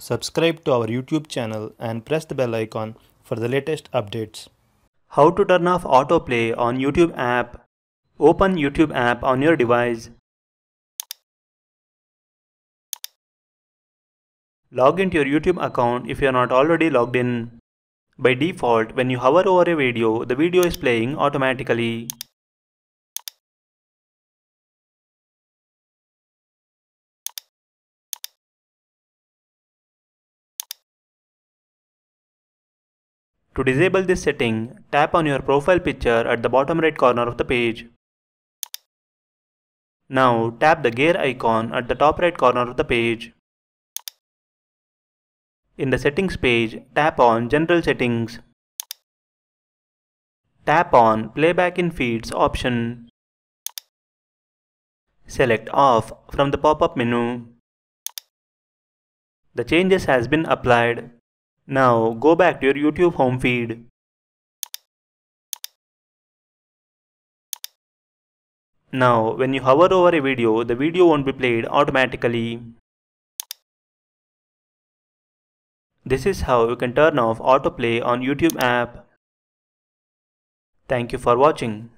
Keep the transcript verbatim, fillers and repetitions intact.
Subscribe to our YouTube channel and press the bell icon for the latest updates. How to turn off autoplay on YouTube app. Open YouTube app on your device. Log into your YouTube account if you are not already logged in. By default, when you hover over a video, the video is playing automatically. To disable this setting, tap on your profile picture at the bottom right corner of the page. Now tap the gear icon at the top right corner of the page. In the settings page, tap on General Settings. Tap on Playback in Feeds option. Select Off from the pop-up menu. The changes has been applied. Now go back to your YouTube home feed. Now when you hover over a video, the video won't be played automatically. This is how you can turn off autoplay on YouTube app. Thank you for watching.